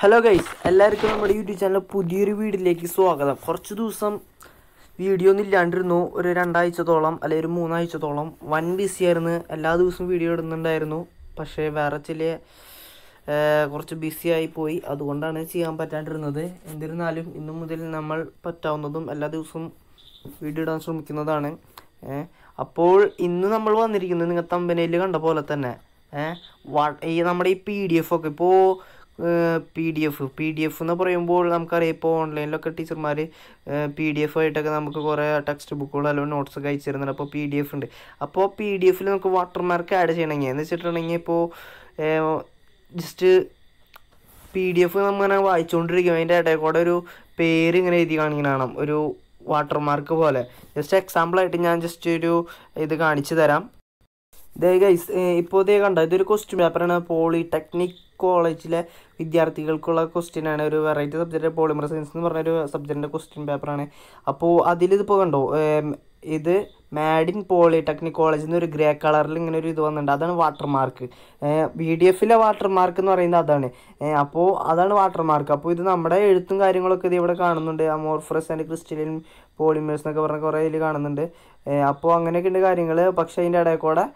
Hello guys, എല്ലാവർക്കും നമ്മുടെ YouTube channel പുതിയൊരു വീഡിയോയിലേക്ക് സ്വാഗതം. കുറച്ച് ദിവസം വീഡിയോ ഒന്നും ഇല്ലാണ്ടിരുന്നു. ഒരു രണ്ടാഴ്ചത്തോളം അല്ലെങ്കിൽ ഒരു മൂന്നാഴ്ചത്തോളം വൻ ബിസിയായിരുന്നു. എല്ലാ ദിവസവും വീഡിയോ ഇടുന്നുണ്ടായിരുന്നു. പക്ഷേ വേറെ ചില കുറച്ച് ബിസിയായി പോയി, അതുകൊണ്ടാണ് ചെയ്യാൻ പറ്റാണ്ടിരുന്നത്. എന്നിരുന്നാലും ഇന്നു മുതൽ നമ്മൾ പറ്റാവുന്നതും എല്ലാ ദിവസവും വീഡിയോ ഇടാൻ ശ്രമിക്കുന്നതാണ്. അപ്പോൾ ഇന്ന് നമ്മൾ വന്നിരിക്കുന്നത് നിങ്ങൾ തമ്പനയിൽ കണ്ട പോലെ തന്നെ ഈ നമ്മുടെ ഈ PDF ഒക്കെ ഇപ്പോൾ PDF എന്ന് പറയുമ്പോൾ നമുക്കറിയാം, ഇപ്പോൾ ഓൺലൈനിലൊക്കെ ടീച്ചർമാർ PDF ആയിട്ടൊക്കെ നമുക്ക് കുറേ ടെക്സ്റ്റ് ബുക്കുകൾ അല്ലെങ്കിൽ നോട്ട്സൊക്കെ അയച്ചു തരുന്നുണ്ട്. അപ്പോൾ PDF ഉണ്ട്. അപ്പോൾ PDF നമുക്ക് വാട്ടർമാർക്ക് ആഡ് ചെയ്യണമെങ്കിൽ എന്ന് വെച്ചിട്ടുണ്ടെങ്കിൽ ഇപ്പോൾ ജസ്റ്റ് PDF നമ്മളിങ്ങനെ വായിച്ചുകൊണ്ടിരിക്കും, അതിൻ്റെ ഇടയിൽ കൂടെ ഒരു പേര് ഇങ്ങനെ എഴുതി കാണിക്കുന്ന കാണാം, ഒരു വാട്ടർമാർക്ക് പോലെ. ജസ്റ്റ് എക്സാമ്പിളായിട്ട് ഞാൻ ജസ്റ്റ് ഒരു ഇത് കാണിച്ചു തരാം. ദേ ഗൈസ്, ഇപ്പോൾ ഇതേ കണ്ട, ഇതൊരു ക്വസ്റ്റ്യൻ പേപ്പറാണ്. പോളിടെക്നിക് കോളേജിലെ വിദ്യാർത്ഥികൾക്കുള്ള ക്വസ്റ്റ്യൻ ആണ്. ഒരു വെറൈറ്റി സബ്ജക്റ്റ് പോളിമർ സയൻസ് എന്ന് പറഞ്ഞൊരു സബ്ജക്റ്റിൻ്റെ ക്വസ്റ്റ്യൻ പേപ്പറാണ്. അപ്പോൾ അതിലിതിപ്പോൾ കണ്ടോ, ഇത് മാഡിൻ പോളിടെക്നിക് കോളേജിൽ നിന്ന് ഒരു ഗ്രേ കളറിൽ ഇങ്ങനെ ഒരു ഇത് വന്നിട്ടുണ്ട്. അതാണ് വാട്ടർമാർക്ക്. PDF-ലെ വാട്ടർമാർക്ക് എന്ന് പറയുന്നത് അതാണ്. അപ്പോൾ അതാണ് വാട്ടർമാർക്ക്. അപ്പോൾ ഇത് നമ്മുടെ എഴുത്തും കാര്യങ്ങളൊക്കെ ഇത് ഇവിടെ കാണുന്നുണ്ട്. അമോർഫസ് ആൻഡ് ക്രിസ്റ്റലിൻ പോളിമേഴ്സ് എന്നൊക്കെ പറഞ്ഞ കുറേ ഇതിൽ കാണുന്നുണ്ട്. അപ്പോൾ അങ്ങനെയൊക്കെ ഉണ്ട് കാര്യങ്ങൾ. പക്ഷേ അതിൻ്റെ ഇടയിൽ കൂടെ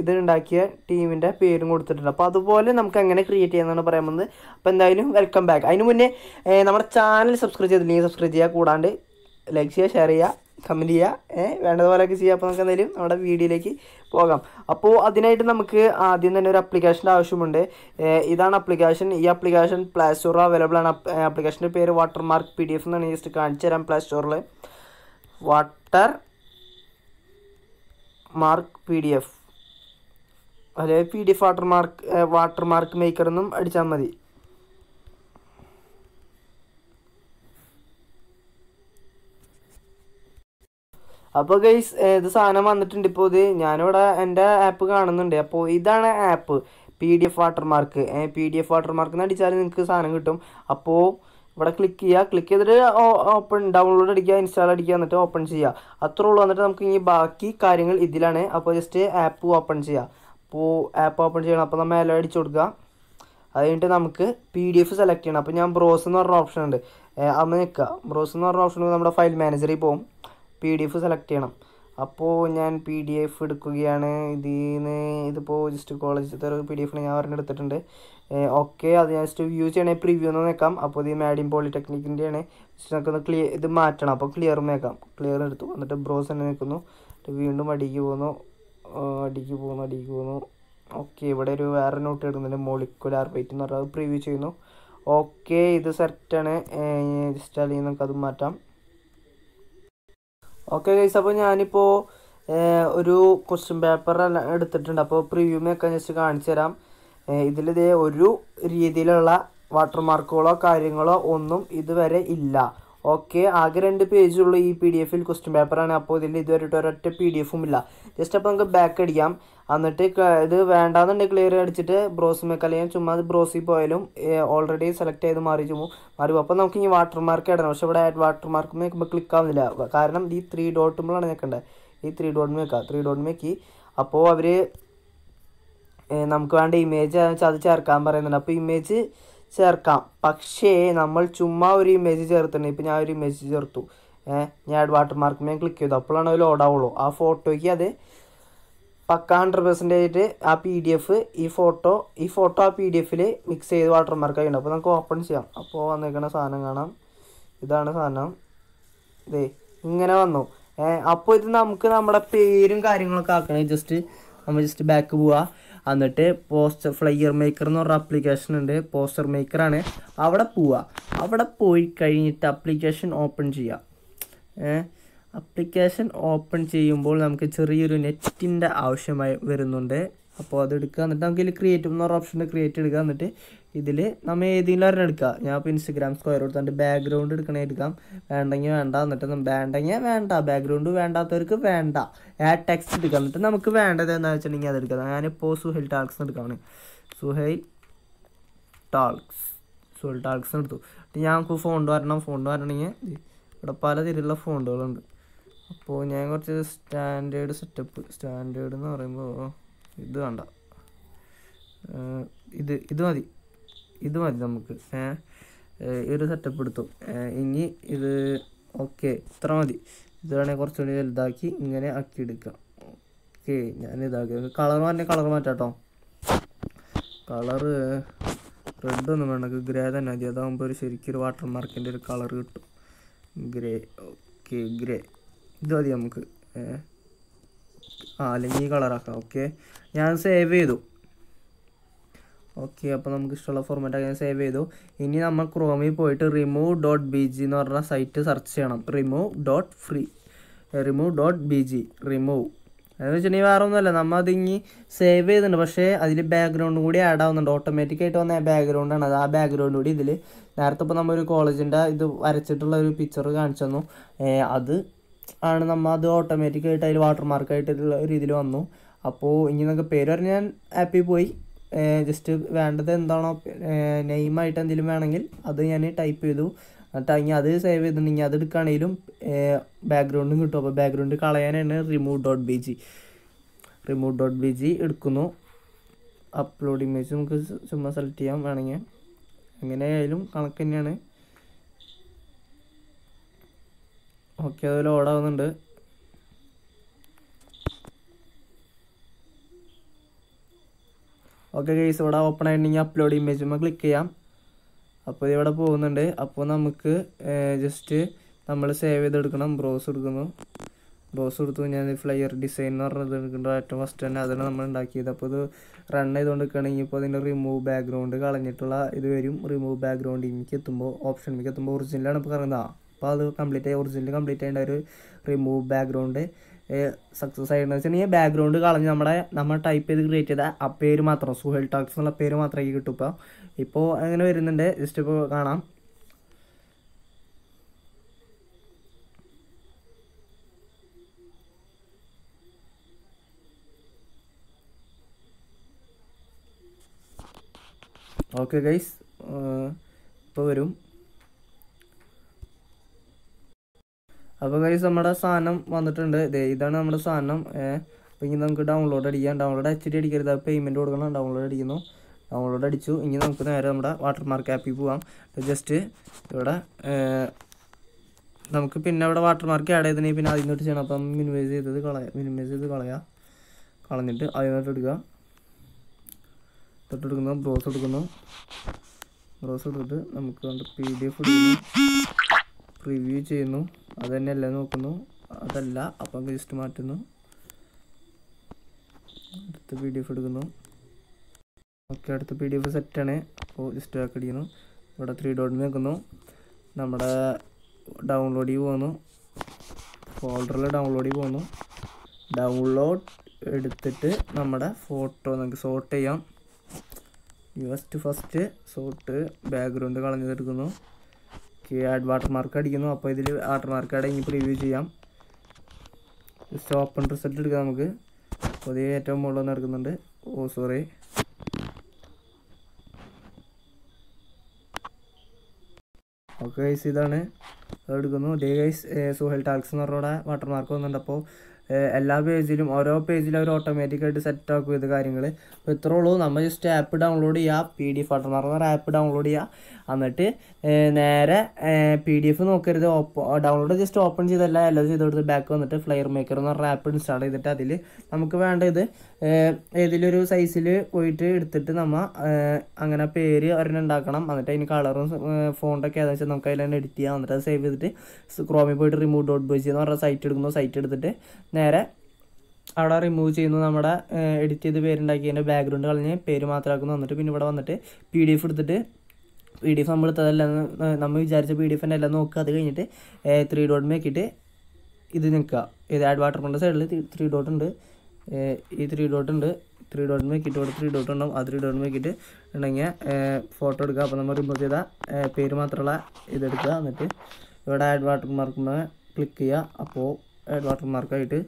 ഇതുണ്ടാക്കിയ ടീമിൻ്റെ പേരും കൊടുത്തിട്ടുണ്ട്. അപ്പോൾ അതുപോലെ നമുക്ക് എങ്ങനെ ക്രിയേറ്റ് ചെയ്യാമെന്നാണ് പറയുന്നത്. അപ്പോൾ എന്തായാലും വെൽക്കം ബാക്ക്. അതിന് മുന്നേ നമ്മുടെ ചാനൽ സബ്സ്ക്രൈബ് ചെയ്തില്ലെങ്കിൽ സബ്സ്ക്രൈബ് ചെയ്യുക, കൂടാണ്ട് ലൈക്ക് ചെയ്യുക, ഷെയർ ചെയ്യുക, കമൻറ്റ് ചെയ്യുക, വേണ്ടതുപോലെയൊക്കെ ചെയ്യുക. അപ്പോൾ നമുക്ക് എന്തായാലും നമ്മുടെ വീഡിയോയിലേക്ക് പോകാം. അപ്പോൾ അതിനായിട്ട് നമുക്ക് ആദ്യം തന്നെ ഒരു ആപ്ലിക്കേഷൻ്റെ ആവശ്യമുണ്ട്. ഇതാണ് ആപ്ലിക്കേഷൻ. ഈ ആപ്ലിക്കേഷൻ പ്ലേ സ്റ്റോറിൽ അവൈലബിൾ ആണ്. ആപ്ലിക്കേഷൻ്റെ പേര് വാട്ടർമാർക്ക് PDF എന്നാണ്. ജസ്റ്റ് കാണിച്ചു തരാം. പ്ലേ സ്റ്റോറിൽ വാട്ടർമാർക്ക് PDF അല്ലെങ്കിൽ PDF വാട്ടർമാർക്ക് മേക്കർ എന്നും അടിച്ചാൽ മതി. അപ്പോൾ ഗൈസ്, ഇത് സാധനം വന്നിട്ടുണ്ട്. ഇപ്പോൾ ഇത് ഞാനിവിടെ എൻ്റെ ആപ്പ് കാണുന്നുണ്ട്. അപ്പോൾ ഇതാണ് app PDF watermark. PDF watermark എന്ന് അടിച്ചാൽ നിങ്ങൾക്ക് സാധനം കിട്ടും. അപ്പോൾ ഇവിടെ ക്ലിക്ക് ചെയ്യുക. ക്ലിക്ക് ചെയ്തിട്ട് ഓപ്പൺ ഡൗൺലോഡ് അടിക്കുക, ഇൻസ്റ്റാൾ അടിക്കുക, എന്നിട്ട് ഓപ്പൺ ചെയ്യുക. അത്രേ ഉള്ളൂ. എന്നിട്ട് നമുക്ക് ഇനി ബാക്കി കാര്യങ്ങൾ ഇതിലാണ്. അപ്പോൾ ജസ്റ്റ് ആപ്പ് ഓപ്പൺ ചെയ്യുക. അപ്പോൾ ആപ്പ് ഓപ്പൺ ചെയ്യണം. അപ്പോൾ നമ്മൾ എല്ലാം അടിച്ചു കൊടുക്കുക. അത് കഴിഞ്ഞിട്ട് നമുക്ക് PDF സെലക്ട് ചെയ്യണം. അപ്പോൾ ഞാൻ ബ്രോസ് എന്ന് പറഞ്ഞ ഓപ്ഷൻ ഉണ്ട്, അന്ന് നിൽക്കുക. ബ്രോസ് എന്ന് പറഞ്ഞ ഓപ്ഷൻ നമ്മുടെ ഫയൽ മാനേജറിൽ പോകും. PDF സെലക്ട് ചെയ്യണം. അപ്പോൾ ഞാൻ PDF എടുക്കുകയാണ്. ഇതിന് ഇതിപ്പോൾ ജസ്റ്റ് കോളേജിലത്തെ ഒരു PDF ഞാൻ പറഞ്ഞ് എടുത്തിട്ടുണ്ട്. ഓക്കെ, അത് ഞാൻ ജസ്റ്റ് വ്യൂ ചെയ്യണമെങ്കിൽ പ്രിവ്യൂ എന്ന് നിൽക്കാം. അപ്പോൾ ഇത് മാഡിൻ പോളിടെക്നിക്കിൻ്റെയാണ്. ജസ്റ്റ് നമുക്കൊന്ന് ക്ലിയർ ഇത് മാറ്റണം. അപ്പോൾ ക്ലിയർ നിൽക്കാം. ക്ലിയർ എടുത്തു. എന്നിട്ട് ബ്രോസ് തന്നെ നിൽക്കുന്നു. വീണ്ടും അടിക്ക് പോകുന്നു. ഓക്കെ, ഇവിടെ ഒരു വേറെ നോട്ട് ഇടുന്നുണ്ട്, മോളിക്കുലാർ വെയിറ്റ് എന്ന് പറഞ്ഞാൽ. അത് പ്രിവ്യൂ ചെയ്യുന്നു. ഓക്കെ, ഇത് സെറ്റാണ്. ജസ്റ്റ് അല്ലെങ്കിൽ നമുക്കത് മാറ്റാം. ഓക്കെ ഗൈസ്, അപ്പോൾ ഞാനിപ്പോൾ ഒരു ക്വസ്റ്റ്യൻ പേപ്പർ എടുത്തിട്ടുണ്ട്. അപ്പോൾ പ്രിവ്യൂ ഒക്കെ ജസ്റ്റ് കാണിച്ചു തരാം. ഇതിലിതേ ഒരു രീതിയിലുള്ള വാട്ടർമാർക്കുകളോ കാര്യങ്ങളോ ഒന്നും ഇതുവരെ ഇല്ല. ഓക്കെ, ആകെ 2 പേജുള്ള ഈ PDF-ൽ ക്വസ്റ്റ്യൻ പേപ്പറാണ്. അപ്പോൾ ഇതിൽ ഇതുവരെയിട്ട് ഒരൊറ്റ PDF-ഉം ഇല്ല. ജസ്റ്റ് അപ്പോൾ നമുക്ക് ബാക്ക് അടിക്കാം. എന്നിട്ട് ഇത് വേണ്ടാന്നുണ്ടെങ്കിൽ ക്ലിയർ അടിച്ചിട്ട് ബ്രോസ് മേക്കല്ലെങ്കിൽ ചുമ്മാ ബ്രോസിൽ പോയാലും ഓൾറെഡി സെലക്ട് ചെയ്ത് മാറി പോകും. അപ്പോൾ നമുക്ക് ഇനി വാട്ടർമാർക്ക് ഇടണം. പക്ഷേ ഇവിടെ വാട്ടർമാർക്ക് മേക്കുമ്പോൾ ക്ലിക്കാവുന്നില്ല. കാരണം ഈ 3 ഡോട്ടുമ്പോഴാണ് നിൽക്കേണ്ടത്. ഈ 3 ഡോട്ട് മേക്കാം. 3 ഡോട്ട് മേക്കി. അപ്പോൾ അവർ നമുക്ക് വേണ്ട ഇമേജ് അത് ചേർക്കാൻ പറയുന്നുണ്ട്. അപ്പോൾ ഇമേജ് ചേർക്കാം. പക്ഷേ നമ്മൾ ചുമ്മാ ഒരു ഇമേജ് ചേർത്തിട്ടുണ്ട്. ഇപ്പോൾ ഞാൻ ഒരു ഇമേജ് ചേർത്തു. ഞാൻ വാട്ടർമാർക്ക് ഞാൻ ക്ലിക്ക് ചെയ്തു. അപ്പോഴാണ് അത് ലോഡാവുള്ളൂ. ആ ഫോട്ടോയ്ക്ക് അത് പക്ക 100% ആ PDF ഈ ഫോട്ടോ ആ PDF-ൽ മിക്സ് ചെയ്ത് വാട്ടർമാർക്ക് ആയിട്ടുണ്ട്. അപ്പോൾ നമുക്ക് ഓപ്പൺ ചെയ്യാം. അപ്പോൾ വന്നിരിക്കുന്ന സാധനം കാണാം. ഇതാണ് സാധനം. ഇതേ ഇങ്ങനെ വന്നു. അപ്പോൾ ഇത് നമുക്ക് നമ്മുടെ പേരും കാര്യങ്ങളൊക്കെ ആക്കണേ. നമ്മൾ ജസ്റ്റ് ബാക്ക് പോവുക. എന്നിട്ട് ഫ്ലയർ മേക്കർ എന്ന് പറഞ്ഞ ആപ്ലിക്കേഷൻ ഉണ്ട്. പോസ്റ്റർ മേക്കറാണ്. അവിടെ പോവുക. അവിടെ പോയി കഴിഞ്ഞിട്ട് ആപ്ലിക്കേഷൻ ഓപ്പൺ ചെയ്യുക. ആപ്ലിക്കേഷൻ ഓപ്പൺ ചെയ്യുമ്പോൾ നമുക്ക് ചെറിയൊരു നെറ്റിൻ്റെ ആവശ്യമായി വരുന്നുണ്ട്. അപ്പോൾ അതെടുക്കുക. എന്നിട്ട് നമുക്ക് ഇതിൽ ക്രിയേറ്റ് എന്ന് പറഞ്ഞ ഓപ്ഷൻ്റെ ക്രിയേറ്റ് എടുക്കുക. എന്നിട്ട് ഇതിൽ നമ്മൾ ഏതെങ്കിലും ഒരെണ്ണം എടുക്കുക. ഞാൻ ഇപ്പോൾ ഇൻസ്റ്റഗ്രാം സ്ക്വയർ കൊടുത്തുകൊണ്ട് ബാക്ക്ഗ്രൗണ്ട് എടുക്കാം. വേണ്ടെങ്കിൽ വേണ്ട. എന്നിട്ട് ബാക്ക്ഗ്രൗണ്ട് വേണ്ടാത്തവർക്ക് വേണ്ട. ആഡ് ടെക്സ്റ്റ് എടുക്കുക. എന്നിട്ട് നമുക്ക് വേണ്ടത് എന്താ വെച്ചിട്ടുണ്ടെങ്കിൽ അത് എടുക്കുക. ഞാനിപ്പോൾ SUHAIL Talks എടുത്തു. ഞാൻ നമുക്ക് ഫോണ്ട് വരണമെങ്കിൽ ഇവിടെ പല തരത്തിലുള്ള ഫോണ്ടുകളുണ്ട്. അപ്പോൾ ഞാൻ കുറച്ച് സ്റ്റാൻഡേർഡ് എന്ന് പറയുമ്പോൾ ഇത് വേണ്ട, ഇത് മതി. ഇത് മതി നമുക്ക്. ഈ ഒരു സെറ്റപ്പ് എടുത്തു. ഇനി ഇത് ഓക്കെ, ഇത്ര മതി. ഇതാണെങ്കിൽ കുറച്ചുകൂടി വലുതാക്കി ഇങ്ങനെ ആക്കി എടുക്കാം. ഓക്കെ, ഞാനിതാക്കി കളർ മാറ്റി കളർ മാറ്റാട്ടോ. കളറ് റെഡ് ഒന്നും വേണം, ഗ്രേ തന്നെ മതി. അതാകുമ്പോൾ ഒരു ശരിക്കും ഒരു വാട്ടർ മാർക്കിൻ്റെ ഒരു കളർ കിട്ടും. ഗ്രേ, ഓക്കെ ഗ്രേ ഇത് മതി നമുക്ക്. അല്ലെങ്കിൽ ഈ കളറാക്കാം. ഓക്കെ, ഞാൻ സേവ് ചെയ്തു. ഓക്കെ, അപ്പോൾ നമുക്ക് ഇഷ്ടമുള്ള ഫോർമാറ്റൊക്കെ ഞാൻ സേവ് ചെയ്തു. ഇനി നമ്മൾ ക്രോമിൽ പോയിട്ട് remove.bg എന്ന് പറഞ്ഞ സൈറ്റ് സെർച്ച് ചെയ്യണം. remove.bg റിമൂവ് എന്ന് വെച്ചിട്ടുണ്ടെങ്കിൽ വേറെ ഒന്നുമല്ല, നമ്മൾ അതിങ്ങി സേവ് ചെയ്തിട്ടുണ്ട്. പക്ഷേ അതിൽ ബാക്ക്ഗ്രൗണ്ടും കൂടി ആഡ് ആവുന്നുണ്ട്. ഓട്ടോമാറ്റിക്കായിട്ട് വന്ന ബാക്ക്ഗ്രൗണ്ടാണ് അത്. ആ ബാക്ക്ഗ്രൗണ്ട് കൂടി ഇതിൽ നേരത്തെ ഇപ്പോൾ നമ്മളൊരു കോളേജിൻ്റെ ഇത് വരച്ചിട്ടുള്ള ഒരു പിക്ചർ കാണിച്ചു തന്നു. അത് ആണ് നമ്മൾ അത് ഓട്ടോമാറ്റിക്കായിട്ട് അതിൽ വാട്ടർമാർക്കായിട്ടുള്ള രീതിയിൽ വന്നു. അപ്പോൾ ഇനി നിങ്ങൾക്ക് പേര് പറഞ്ഞ് ഞാൻ ആപ്പിൽ പോയി ജസ്റ്റ് വേണ്ടത് എന്താണോ നെയിമായിട്ട് എന്തെങ്കിലും വേണമെങ്കിൽ അത് ഞാൻ ടൈപ്പ് ചെയ്തു. എന്നിട്ട് അങ്ങനെ അത് സേവ് ചെയ്തിട്ടുണ്ടെങ്കിൽ അത് എടുക്കുകയാണെങ്കിലും ബാക്ക്ഗ്രൗണ്ടും കിട്ടും. അപ്പോൾ ബാക്ക്ഗ്രൗണ്ട് കളയാനാണ് remove.bg എടുക്കുന്നു. അപ്ലോഡ് ഇമേജ് നമുക്ക് ചുമ്മാ സെലക്ട് ചെയ്യാൻ വേണമെങ്കിൽ. എങ്ങനെയായാലും കണക്ക് തന്നെയാണ്. ഓക്കെ, അത് ലോഡാവുന്നുണ്ട്. ഓക്കെ ഗൈസ്, ഇവിടെ ഓപ്പൺ ആയിട്ടുണ്ടെങ്കിൽ അപ്ലോഡ് ഇമേജുമ്മ ക്ലിക്ക് ചെയ്യാം. അപ്പോൾ ഇവിടെ പോകുന്നുണ്ട്. അപ്പോൾ നമുക്ക് ജസ്റ്റ് നമ്മൾ സേവ് ചെയ്തെടുക്കണം. ബ്രൗസ് എടുക്കുന്നു. ബ്രൗസ് എടുത്തു ഞാൻ ഫ്ലയർ ഡിസൈൻ എന്ന് പറഞ്ഞത് എടുക്കുന്നുണ്ട് ഏറ്റവും ഫസ്റ്റ് തന്നെ. അതാണ് നമ്മൾ ഉണ്ടാക്കിയത്. അപ്പോൾ ഇത് റൺ ചെയ്തുകൊണ്ട് നിൽക്കുകയാണെങ്കിൽ ഇപ്പോൾ അതിൻ്റെ റിമൂവ് ബാക്ക്ഗ്രൗണ്ട് കളഞ്ഞിട്ടുള്ള ഇത് വരും. റിമൂവ് ബാക്ക്ഗ്രൗണ്ട് എനിക്ക് എത്തുമ്പോൾ ഓപ്ഷൻ എനിക്ക് എത്തുമ്പോൾ ഒറിജിനലാണ് ഇപ്പോൾ കറങ്ങുന്നത്. അപ്പോൾ അത് കംപ്ലീറ്റ് ആയി ഒറിജിനൽ കംപ്ലീറ്റ് ആയിട്ട് ഒരു റിമൂവ് ബാക്ക്ഗ്രൗണ്ട് സക്സസ് ആയിരുന്നു വെച്ചിട്ടുണ്ടെങ്കിൽ ബാക്ക്ഗ്രൗണ്ട് കളഞ്ഞ് നമ്മൾ ടൈപ്പ് ചെയ്ത് ക്രിയേറ്റ് ചെയ്ത ആ പേര് മാത്രം, സുഹൈൽ ടോക്സ് എന്നുള്ള പേര് മാത്രമേ കിട്ടും. ഇപ്പോൾ അങ്ങനെ വരുന്നുണ്ട്. ജസ്റ്റ് ഇപ്പോൾ കാണാം. ഓക്കെ ഗൈസ്, ഇപ്പോൾ വരും. അപ്പോൾ ഗൈസ് നമ്മുടെ സാധനം വന്നിട്ടുണ്ട്. ഇതാണ് നമ്മുടെ സാധനം. അപ്പോൾ ഇനി നമുക്ക് ഡൗൺലോഡ് അടിക്കാം. ഡൗൺലോഡ് അടിച്ചിട്ട് അടിക്കരുത്, പേയ്മെൻറ്റ് കൊടുക്കണം. ഡൗൺലോഡ് അടിക്കുന്നു. ഡൗൺലോഡ് അടിച്ചു. ഇനി നമുക്ക് നേരെ നമ്മുടെ വാട്ടർമാർക്ക് ആപ്പിൽ പോവാം. ജസ്റ്റ് ഇവിടെ നമുക്ക് പിന്നെ ഇവിടെ വാട്ടർമാർക്ക് ആഡ് ചെയ്തിട്ടുണ്ടെങ്കിൽ പിന്നെ അതിനോട്ട് ചെയ്യണം. അപ്പം മിനിമൈസ് ചെയ്ത് കളയാം. കളഞ്ഞിട്ട് അതിനോട്ട് എടുക്കുക. തൊട്ടെടുക്കുന്നു. ബ്രൗസ് എടുത്തിട്ട് നമുക്ക് കണ്ട് PDF പ്രിവ്യൂ ചെയ്യുന്നു. അത് തന്നെയല്ല നോക്കുന്നു. അതല്ല, അപ്പം ജസ്റ്റ് മാറ്റുന്നു. അടുത്ത PDF എടുക്കുന്നു. ഓക്കെ, അടുത്ത PDF സെറ്റാണ്. അപ്പോൾ ജസ്റ്റ് ബാക്ക് അടിക്കുന്നു. ഇവിടെ 3 ഡോട്ടിൽ നിൽക്കുന്നു. നമ്മുടെ ഡൗൺലോഡിൽ പോകുന്നു. ഫോൾഡറിൽ ഡൗൺലോഡിൽ പോകുന്നു. ഡൗൺലോഡ് എടുത്തിട്ട് നമ്മുടെ ഫോട്ടോ നമുക്ക് സോർട്ട് ചെയ്യാം. ഫസ്റ്റ് സോർട്ട് ബാക്ക്ഗ്രൗണ്ട് കളഞ്ഞെടുക്കുന്നു. ഓക്കെ, ആഡ് വാട്ടർമാർക്ക് അടിക്കുന്നു. അപ്പോൾ ഇതിൽ വാട്ടർമാർക്ക് ആഡ് ഇനി പ്രിവ്യൂ ചെയ്യാം. ജസ്റ്റ് ഓപ്പൺ റിസൾട്ട് എടുക്കാം നമുക്ക്. പൊതുവെ ഏറ്റവും മുകളിൽ നിന്ന് എടുക്കുന്നുണ്ട്. ഓക്കെ ഗൈസ്, ഇതാണ് എടുക്കുന്നു. ഡേ ഗൈസ്, സുഹൈൽ ടാക്സ് എന്ന് പറഞ്ഞ വാട്ടർമാർക്ക് വന്നിട്ടുണ്ട്. അപ്പോൾ എല്ലാ പേജിലും ഓരോ പേജിലും ഓട്ടോമാറ്റിക്കായിട്ട് സെറ്റ് ആക്കും ഇത് കാര്യങ്ങൾ. അപ്പോൾ ഇത്രേ ഉള്ളൂ. നമ്മൾ ജസ്റ്റ് ആപ്പ് ഡൗൺലോഡ് ചെയ്യുക. PDF വാട്ടർമാർക്ക് എന്ന് പറഞ്ഞ ആപ്പ് ഡൗൺലോഡ് ചെയ്യുക. എന്നിട്ട് നേരെ PDF നോക്കരുത്. ഡൗൺലോഡ് ജസ്റ്റ് ഓപ്പൺ ചെയ്തല്ല എല്ലാം ചെയ്ത് കൊടുത്ത് ബാക്ക് വന്നിട്ട് ഫ്ലയർ മേക്കർ എന്ന് പറഞ്ഞ ആപ്പ് ഇൻസ്റ്റാൾ ചെയ്തിട്ട് അതിൽ നമുക്ക് വേണ്ട ഇത് ഏതിലൊരു സൈസിൽ പോയിട്ട് എടുത്തിട്ട് നമ്മൾ അങ്ങനെ പേര് ഒരെണ്ണം ഉണ്ടാക്കണം. എന്നിട്ട് അതിന് കളറും ഫോണ്ടൊക്കെ ഏതാണെന്ന് വെച്ചാൽ നമുക്ക് അതിൽ തന്നെ എഡിറ്റ് ചെയ്യാം. എന്നിട്ട് അത് സേവ് ചെയ്തിട്ട് ക്രോമിൽ പോയിട്ട് remove.bg എന്ന് പറഞ്ഞ സൈറ്റ് എടുക്കുന്നു. സൈറ്റ് എടുത്തിട്ട് നേരെ അവിടെ റിമൂവ് ചെയ്യുന്നു. നമ്മുടെ എഡിറ്റ് ചെയ്ത് പേരുണ്ടാക്കിയതിൻ്റെ ബാക്ക്ഗ്രൗണ്ട് കളഞ്ഞ് പേര് മാത്രമാക്കുന്നു. എന്നിട്ട് പിന്നെ ഇവിടെ വന്നിട്ട് PDF എടുത്തിട്ട് PDF നമ്മൾ എടുത്തതല്ല നമ്മൾ വിചാരിച്ച PDF എല്ലാം നോക്കുക. അത് കഴിഞ്ഞിട്ട് 3 ഡോട്ട് മേക്കിയിട്ട് ഇത് നിൽക്കുക. ഇത് ആഡ് വാട്ടർമാർക്ക് സൈഡിൽ 3 ഡോട്ട് ഉണ്ട്. ഈ 3 ഡോട്ട് ഉണ്ട്. 3 ഡോട്ട് മേക്കിയിട്ട് ഇവിടെ 3 ഡോട്ട് ഉണ്ടാവും. ആ 3 ഡോട്ട് മേക്കിയിട്ട് ഉണ്ടെങ്കിൽ ഫോട്ടോ എടുക്കുക. അപ്പോൾ നമ്മൾ റിമൂവ് ചെയ്ത പേര് മാത്രമുള്ള ഇതെടുക്കുക. എന്നിട്ട് ഇവിടെ ആഡ് വാട്ടർമാർക്ക് ക്ലിക്ക് ചെയ്യുക. അപ്പോൾ വാട്ടർമാർക്കായിട്ട്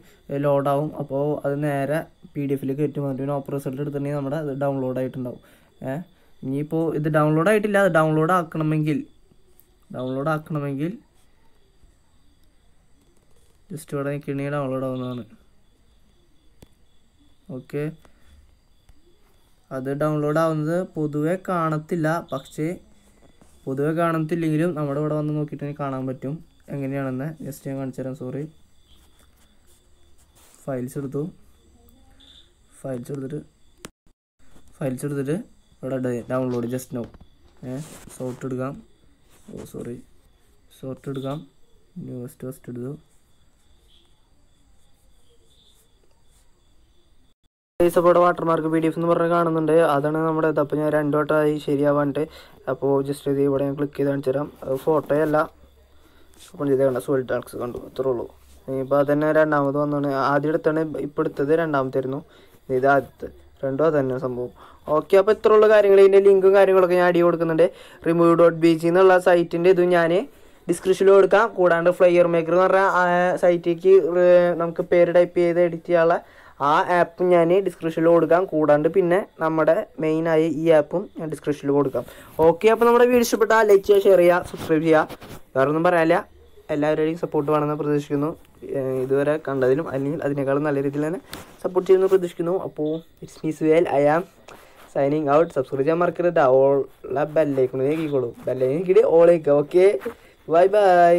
ലോഡാവും. അപ്പോൾ അത് നേരെ PDF കയറ്റും. അതിന് പിന്നെ ഓപ്പർ റിസൾട്ട് എടുത്തിട്ടുണ്ടെങ്കിൽ നമ്മുടെ അത് ഡൗൺലോഡ് ആയിട്ടുണ്ടാവും. ഇനിയിപ്പോൾ ഇത് ഡൗൺലോഡ് ആയിട്ടില്ല. അത് ഡൗൺലോഡ് ആക്കണമെങ്കിൽ ജസ്റ്റ് ഇവിടെ നിൽക്കണമെങ്കിൽ ഡൗൺലോഡ് ആവുന്നതാണ്. ഓക്കെ, അത് ഡൗൺലോഡ് ആവുന്നത് പൊതുവെ കാണത്തില്ല. പക്ഷേ പൊതുവെ കാണത്തില്ലെങ്കിലും നമ്മുടെ ഇവിടെ വന്ന് നോക്കിയിട്ട് കാണാൻ പറ്റും എങ്ങനെയാണെന്ന്. ജസ്റ്റ് ഞാൻ കാണിച്ചു തരാം. സോറി, ഫയൽസ് എടുത്തിട്ട് ഇവിടെ ഡൗൺലോഡ് ജസ്റ്റ് നോ സോർട്ട് എടുക്കാം. ഓ സോറി, സോർട്ട് എടുക്കാം. ന്യൂസ്റ്റ് ഫസ്റ്റ് എടുത്തു. സപ്പോർട്ട് വാട്ടർമാർക്ക് PDF എന്ന് പറഞ്ഞ് കാണുന്നുണ്ട്. അതാണ് നമ്മുടെ ഇത്. അപ്പോൾ ഞാൻ രണ്ട് വട്ടമായി ശരിയാവാണ്ട്. അപ്പോൾ ജസ്റ്റ് ഇത് ഇവിടെ ഞാൻ ക്ലിക്ക് ചെയ്ത് കാണിച്ചു തരാം. അത് ഫോട്ടോയല്ല, ഓപ്പൺ ചെയ്ത് കണ്ട SUHAIL Talks കണ്ടു. അത്രേ ഉള്ളൂ. ഇപ്പോൾ അതന്നെ രണ്ടാമത് വന്നാണ്. ആദ്യം എടുത്താണ് ഇപ്പോൾ എടുത്തത്, രണ്ടാമത്തായിരുന്നു ഇത്, ആദ്യത്തെ രണ്ടും അതന്നെ സംഭവം. ഓക്കെ, അപ്പോൾ ഇത്ര ഉള്ള കാര്യങ്ങൾ. ഇതിൻ്റെ ലിങ്കും കാര്യങ്ങളൊക്കെ ഞാൻ അടി കൊടുക്കുന്നുണ്ട്. remove.bg എന്നുള്ള സൈറ്റിൻ്റെ ഇതും ഞാൻ ഡിസ്ക്രിപ്ഷനിൽ കൊടുക്കാം. കൂടാണ്ട് FlyerMaker എന്ന് പറഞ്ഞാൽ സൈറ്റിലേക്ക് നമുക്ക് പേര് ടൈപ്പ് ചെയ്ത് എഡിറ്റ് ചെയ്യാനുള്ള ആ ആപ്പ് ഞാൻ ഡിസ്ക്രിപ്ഷനിൽ കൊടുക്കാം. കൂടാണ്ട് പിന്നെ നമ്മുടെ മെയിനായ ഈ ആപ്പും ഞാൻ ഡിസ്ക്രിപ്ഷനിൽ കൊടുക്കാം. ഓക്കെ, അപ്പോൾ നമ്മുടെ വീഡിയോ ഇഷ്ടപ്പെട്ടാൽ ലൈക്ക് ചെയ്യുക, ഷെയർ ചെയ്യുക, സബ്സ്ക്രൈബ് ചെയ്യുക. വേറൊന്നും പറയാനില്ല. എല്ലാവരുടെയും സപ്പോർട്ട് വേണമെന്ന് പ്രതീക്ഷിക്കുന്നു. ഇതുവരെ കണ്ടതിലും അല്ലെങ്കിൽ അതിനേക്കാളും നല്ല രീതിയിൽ തന്നെ സപ്പോർട്ട് ചെയ്യുമെന്ന് പ്രതീക്ഷിക്കുന്നു. അപ്പോൾ it's me SUHAIL, I am signing out. Subscribe ചെയ്യാൻ മറക്കരുത്. ഓൾ ബെല്ലൈക്കണിലേക്കിക്കോളൂ, ബെല്ലൈക്കിടെ ഓളേക്കുക. Okay, bye by.